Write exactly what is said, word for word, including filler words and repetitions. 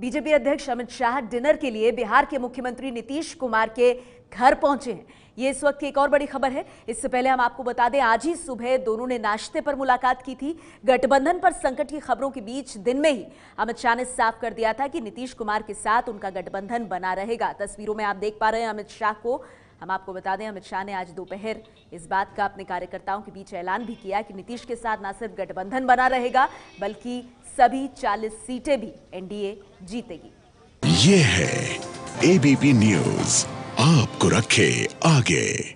BJP अध्यक्ष Amit Shah dinner के लिए बिहार के मुख्यमंत्री नीतीश कुमार के घर पहुंचे हैं। ये इस वक्त की एक और बड़ी खबर है। इससे पहले हम आपको बता दें, आज ही सुबह दोनों ने नाश्ते पर मुलाकात की थी। गठबंधन पर संकट की खबरों के बीच दिन में ही अमित शाह ने साफ कर दिया था कि नीतीश कुमार के साथ उनका गठबंधन बना रहेगा। तस्वीरों में आप देख पा रहे हैं अमित शाह को। हम आपको बता दें, अमित शाह ने आज दोपहर इस बात का अपने कार्यकर्ताओं के बीच ऐलान भी किया कि नीतीश के साथ न सिर्फ गठबंधन बना रहेगा बल्कि सभी चालीस सीटें भी एनडीए जीतेगी। ये है एबीपी न्यूज, आपको रखे आगे।